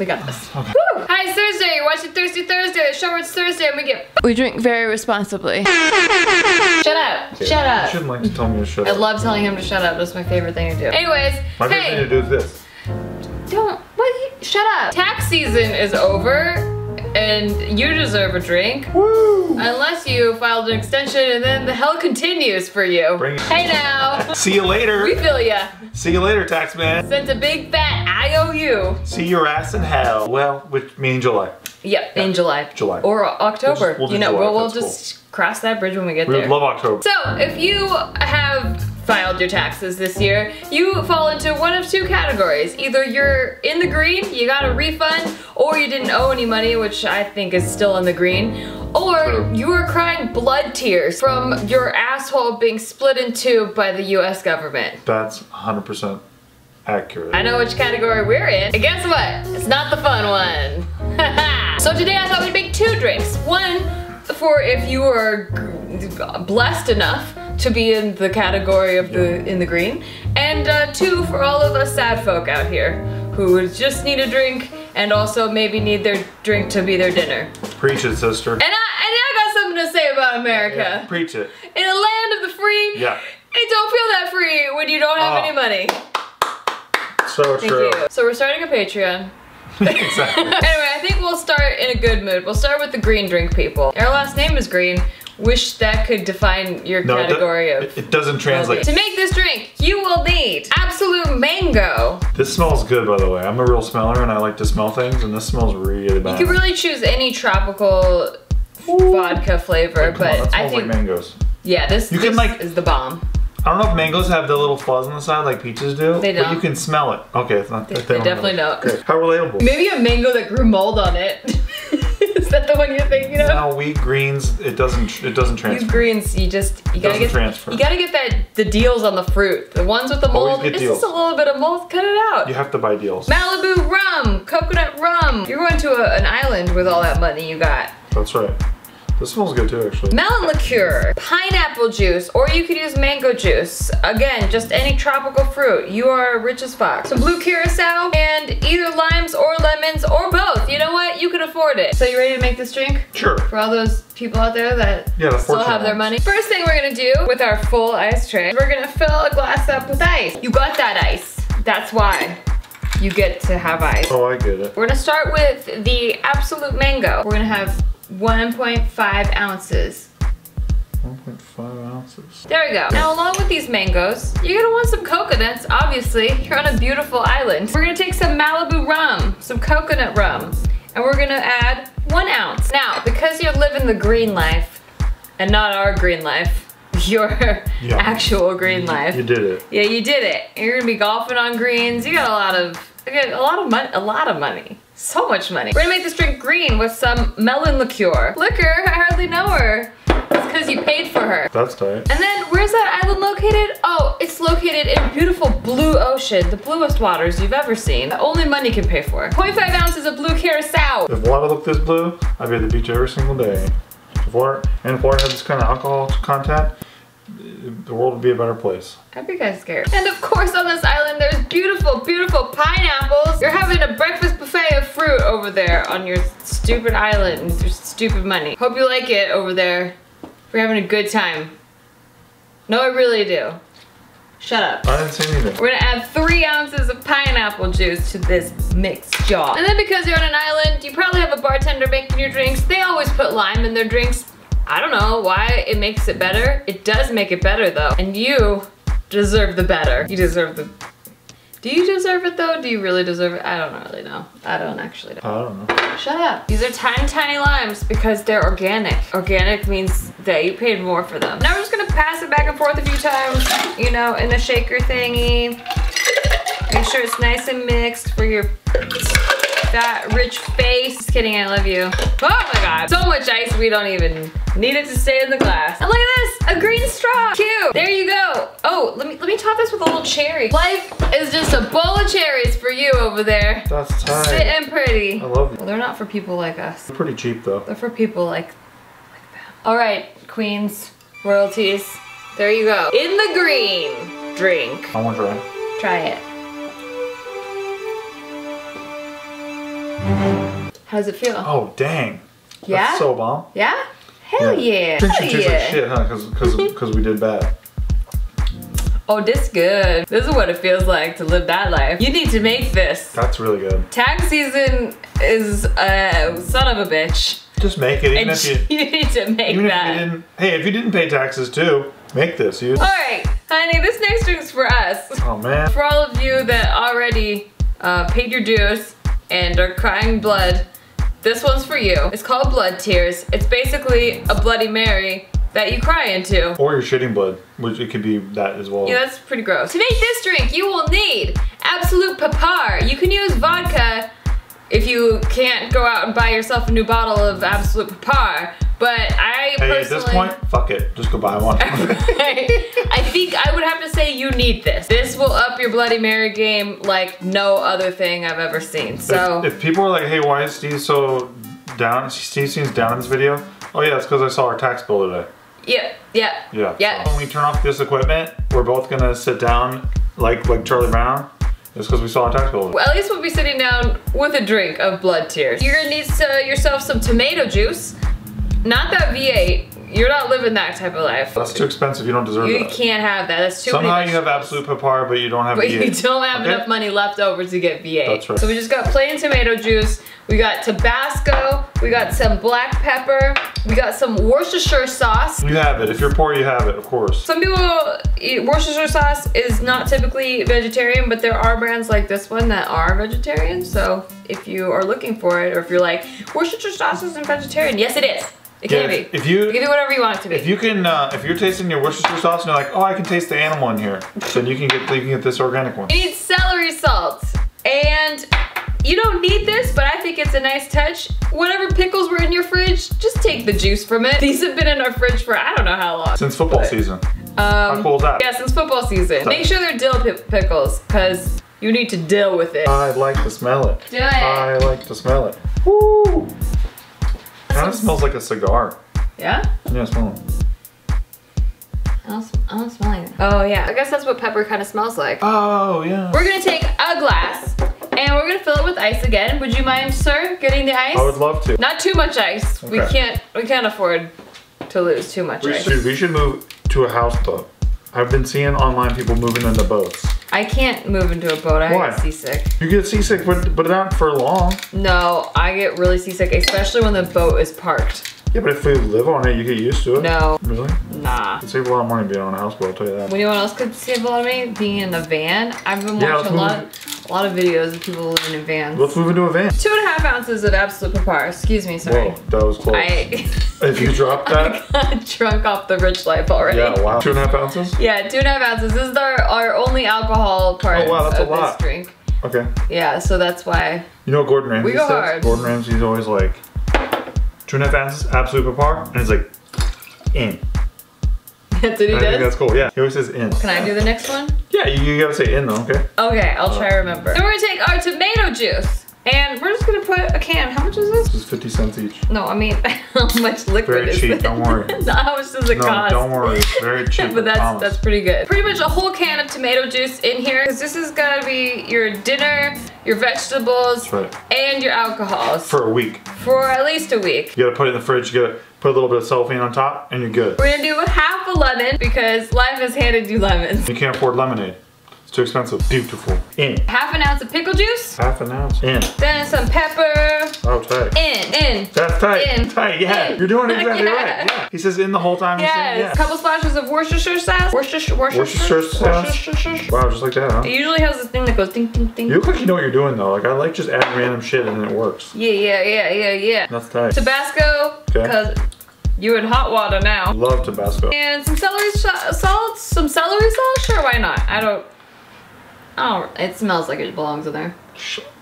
We got this. Okay. Woo! Hi, it's Thursday. You're watching Thirsty Thursday. The show is Thursday and we get... We drink very responsibly. Shut up. Shut up. You shouldn't like to tell me to shut up. I love telling him to shut up. That's my favorite thing to do. Anyways, my favorite thing to do is this. Don't... What? Shut up. Tax season is over. And you deserve a drink. Woo! Unless you filed an extension and then the hell continues for you. Hey now. See you later. We feel ya. See you later, tax man. Sent a big fat IOU. See your ass in hell. Well, which means July. Yep, yeah. In July. July. Or October. We'll just, you know, July. We'll just cool. Cross that bridge when we get there. We love October. So, if you have filed your taxes this year, you fall into one of two categories. Either you're in the green, you got a refund, or you didn't owe any money, which I think is still in the green. Or you are crying blood tears from your asshole being split in two by the US government. That's 100% accurate. I know which category we're in, and guess what? It's not the fun one. So today I thought we'd make two drinks. One for if you are blessed enough to be in the category of in the green, and two for all of us sad folk out here who just need a drink and also maybe need their drink to be their dinner. Preach it, sister. And I got something to say about America. Yeah, preach it. In a land of the free, yeah. It don't feel that free when you don't have any money. So true. Thank you. So we're starting a Patreon. Exactly. Anyway, I think we'll start in a good mood. We'll start with the green drink people. Our last name is green. Wish that could define your category of... It doesn't translate. To make this drink, you will need Absolut Mango. This smells good, by the way. I'm a real smeller and I like to smell things, and this smells really bad. You can really choose any tropical vodka flavor, but I think... Like mangoes. Yeah, this is the bomb. I don't know if mangoes have the little fuzz on the side like peaches do. They don't. But you can smell it. Okay, it's not... They definitely don't. Okay. How relatable. Maybe a mango that grew mold on it. Is that the one you're thinking of? No, wheat greens. It doesn't transfer. Wheat greens, you gotta get the deals on the fruit. The ones with the mold. It's just a little bit of mold. Cut it out. You have to buy deals. Malibu rum, coconut rum. You're going to an island with all that money you got. That's right. This smells good too, actually. Melon liqueur, pineapple juice, or you could use mango juice. Again, just any tropical fruit. You are rich as fuck. Some blue curacao, and either limes or lemons or both. You know what? You can afford it. So you ready to make this drink? Sure. For all those people out there that still have their money. First thing we're gonna do with our full ice tray, we're gonna fill a glass up with ice. You got that ice. That's why. You get to have ice. Oh, I get it. We're gonna start with the Absolut Mango. We're gonna have 1.5 ounces. 1.5 ounces. There we go. Now, along with these mangoes, you're gonna want some coconuts, obviously. You're on a beautiful island. We're gonna take some Malibu rum, some coconut rum, and we're gonna add 1 ounce. Now, because you're living the green life, and not our green life, your actual green life. You did it. Yeah, you did it. You're gonna be golfing on greens. You got a lot of money. So much money. We're gonna make this drink green with some melon liqueur. Liquor, I hardly know her. It's because you paid for her. That's tight. And then, where's that island located? Oh, it's located in a beautiful blue ocean, the bluest waters you've ever seen. That only money can pay for. 0.5 ounces of blue curacao. If water looked this blue, I'd be at the beach every single day. If water had this kind of alcohol content, the world would be a better place. I'd be kind of scared. And of course on this island there's beautiful, beautiful pineapples. You're having a breakfast buffet of fruit over there on your stupid island with your stupid money. Hope you like it over there. We're having a good time. No, I really do. Shut up. I didn't say anything. We're gonna add 3 ounces of pineapple juice to this mixed jar. And then because you're on an island, you probably have a bartender making your drinks. They always put lime in their drinks. I don't know why it makes it better. It does make it better though. And you deserve the better. You deserve the... Do you deserve it though? Do you really deserve it? I don't really know. I don't actually know. I don't know. Shut up. These are tiny, tiny limes because they're organic. Organic means that you paid more for them. Now we're just gonna pass it back and forth a few times, you know, in the shaker thingy. Make sure it's nice and mixed for your... That rich face. Just kidding, I love you. Oh my god. So much ice, we don't even need it to stay in the glass. And look at this, a green straw. Cute. There you go. Oh, let me top this with a little cherry. Life is just a bowl of cherries for you over there. That's tight. Sit and pretty. I love you. Well, they're not for people like us. They're pretty cheap though. They're for people like them. All right, queens, royalties. There you go. In the green drink. I want to try it. Try it. How's it feel? Oh, dang. Yeah? That's so bomb. Yeah? Hell yeah. I think she tastes like shit, huh? Because we did bad. Oh, this good. This is what it feels like to live that life. You need to make this. That's really good. Tag season is a son of a bitch. Just make it, even if you... You need to make that. If you didn't, hey, if you didn't pay taxes too, make this. All right, honey, this next drink's for us. Oh, man. For all of you that already paid your dues and are crying blood, this one's for you. It's called Blood Tears. It's basically a Bloody Mary that you cry into. Or you're shitting blood, which it could be that as well. Yeah, that's pretty gross. To make this drink, you will need Absolut Peppar. You can use vodka if you can't go out and buy yourself a new bottle of Absolut Peppar. But I personally... at this point, fuck it. Just go buy one. I think I would have to say you need this. This will up your Bloody Mary game like no other thing I've ever seen. So if people are like, hey, why is Steve so down? Steve seems down in this video. Oh yeah, it's because I saw our tax bill today. Yeah. So when we turn off this equipment, we're both gonna sit down like Charlie Brown. It's because we saw our tax bill. Well, at least we'll be sitting down with a drink of Blood Tears. You're gonna need yourself some tomato juice. Not that V8. You're not living that type of life. That's too expensive. You don't deserve it. You can't have that. That's too Somehow you have Absolut Peppar, but you don't have V8. You don't have enough money left over to get V8. That's right. So we just got plain tomato juice. We got Tabasco. We got some black pepper. We got some Worcestershire sauce. You have it. If you're poor, you have it, of course. Some people eat Worcestershire sauce is not typically vegetarian, but there are brands like this one that are vegetarian. So if you are looking for it, or if you're like, Worcestershire sauce isn't vegetarian. Yes, it is. It can be. It can be whatever you want it to be. If you can, if you're tasting your Worcestershire sauce and you're like, oh, I can taste the animal in here, then you can get this organic one. You need celery salt, and you don't need this, but I think it's a nice touch. Whatever pickles were in your fridge, just take the juice from it. These have been in our fridge for I don't know how long. Since football season. How cool is that? Yeah, since football season. Make sure they're dill pickles, because you need to deal with it. I like to smell it. Do it. I like to smell it. Woo! It kind of smells like a cigar. Yeah? Yeah, smell it. I don't smell anything. Oh yeah, I guess that's what pepper kind of smells like. Oh yeah. We're gonna take a glass and we're gonna fill it with ice again. Would you mind, sir, getting the ice? I would love to. Not too much ice. Okay. We can't afford to lose too much ice. Dude, we should move to a houseboat. I've been seeing online people moving into boats. I can't move into a boat. I get seasick. You get seasick, but not for long. No, I get really seasick, especially when the boat is parked. Yeah, but if you live on it, you get used to it. No. Really? Nah. It'd save a lot of money being on a houseboat, I'll tell you that. You know what else could save a lot of money? Being in a van. I've been watching a lot of videos of people living in vans. Let's move into a van. 2.5 ounces of Absolut Peppar. Excuse me, sorry. Whoa, that was close. If you dropped that. I got drunk off the rich life already. Yeah, wow. 2.5 ounces? Yeah, 2.5 ounces. This is our only alcohol part of this drink. Okay. Yeah, so that's why. You know what Gordon Ramsay says? Hard. Gordon Ramsay's always like, 2.5 ounces, Absolut Peppar, and it's like, in. That's what he does? I think that's cool, yeah. He always says in. Can I do the next one? Yeah, you gotta say in though, okay? Okay, I'll try to remember. So we're gonna take our tomato juice, and we're just gonna put a can. How much is this? This is 50 cents each. No, I mean, how much liquid is this? Very cheap, don't worry. How much does it cost? No, don't worry, it's very cheap. But that's pretty good. Pretty much a whole can of tomato juice in here, because this is gonna be your dinner, your vegetables, and your alcohols. For a week. For at least a week. You gotta put it in the fridge, you gotta put a little bit of cellophane on top, and you're good. We're gonna do half a lemon, because life has handed you lemons. You can't afford lemonade. It's too expensive. Beautiful. In. Half an ounce of pickle juice. Half an ounce. In. Then some pepper. Oh, tight. In. That's tight. In. Tight, yeah. In. You're doing exactly right. Yeah. He says in the whole time. Yes. A couple splashes of Worcestershire sauce. Worcestershire sauce. Wow, just like that, huh? It usually has this thing that goes ding, ding, ding. You look like you know what you're doing, though. Like, I like just adding random shit and it works. Yeah. That's tight. Tabasco. Okay. You in hot water now. Love Tabasco. And some celery salt. Some celery salt? Sure, why not? Oh, it smells like it belongs in there.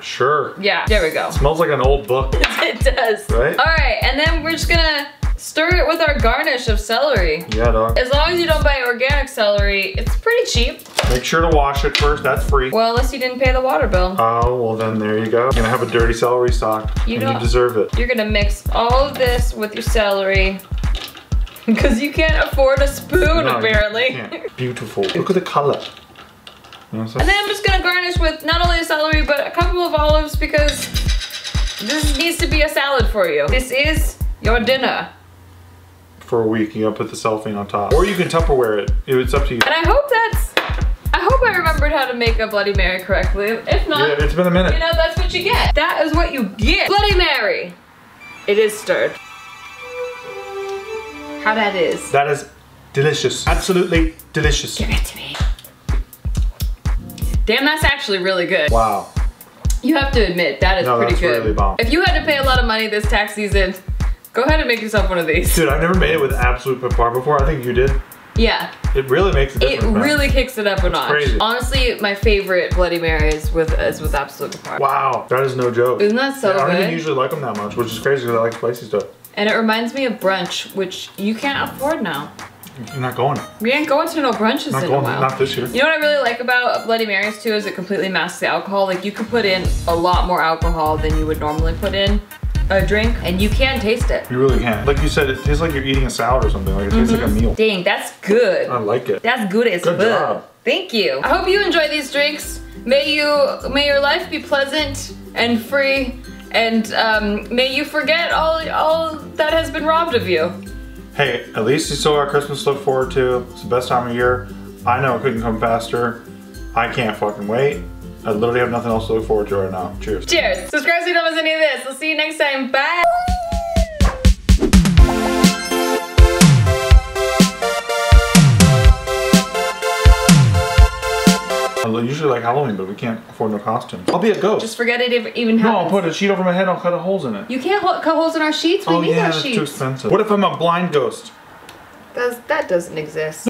Sure. Yeah, there we go. It smells like an old book. It does. Right? All right, and then we're just gonna stir it with our garnish of celery. Yeah, dog. As long as you don't buy organic celery, it's pretty cheap. Make sure to wash it first, that's free. Well, unless you didn't pay the water bill. Oh, well then there you go. You're gonna have a dirty celery stock, and you deserve it. You're gonna mix all of this with your celery. Because you can't afford a spoon, apparently. You can't. Beautiful. Look at the color. And then I'm just gonna garnish with not only the celery, but a couple of olives because This needs to be a salad for you. This is your dinner. For a week, you gotta put the cellophane on top. Or you can Tupperware it. It's up to you. And I hope I remembered how to make a Bloody Mary correctly. If not, yeah, it's been a minute. You know, that's what you get. That is what you get. Bloody Mary. It is stirred. How that is. That is delicious. Absolutely delicious. Give it to me. Damn, that's actually really good. Wow. You have to admit, that is pretty good. Really bomb. If you had to pay a lot of money this tax season, go ahead and make yourself one of these. Dude, I've never made it with Absolut Peppar before. I think you did. Yeah. It really makes a difference. It really kicks it up a notch. Crazy. Honestly, my favorite Bloody Mary is with Absolut Peppar. Wow, that is no joke. Isn't that so good? I don't even usually like them that much, which is crazy because I like spicy stuff. And it reminds me of brunch, which you can't afford now. You're not going. We ain't going to no brunches in a while. Not this year. You know what I really like about Bloody Marys too is it completely masks the alcohol. Like you could put in a lot more alcohol than you would normally put in a drink, and you can taste it. You really can. Like you said, it tastes like you're eating a salad or something. Like it tastes like a meal. Dang, that's good. I like it. That's good as fuck. Good job. Thank you. I hope you enjoy these drinks. May your life be pleasant and free, and may you forget all that has been robbed of you. Hey, at least you still got Christmas to look forward to. It's the best time of year. I know it couldn't come faster. I can't fucking wait. I literally have nothing else to look forward to right now. Cheers. Cheers. Subscribe so you don't miss any of this. We'll see you next time. Bye. I usually like Halloween, but we can't afford no costumes. I'll be a ghost. Just forget it even happens. No, I'll put a sheet over my head and I'll cut holes in it. You can't cut holes in our sheets? We need our sheets. Oh yeah, that's too expensive. What if I'm a blind ghost? That doesn't exist.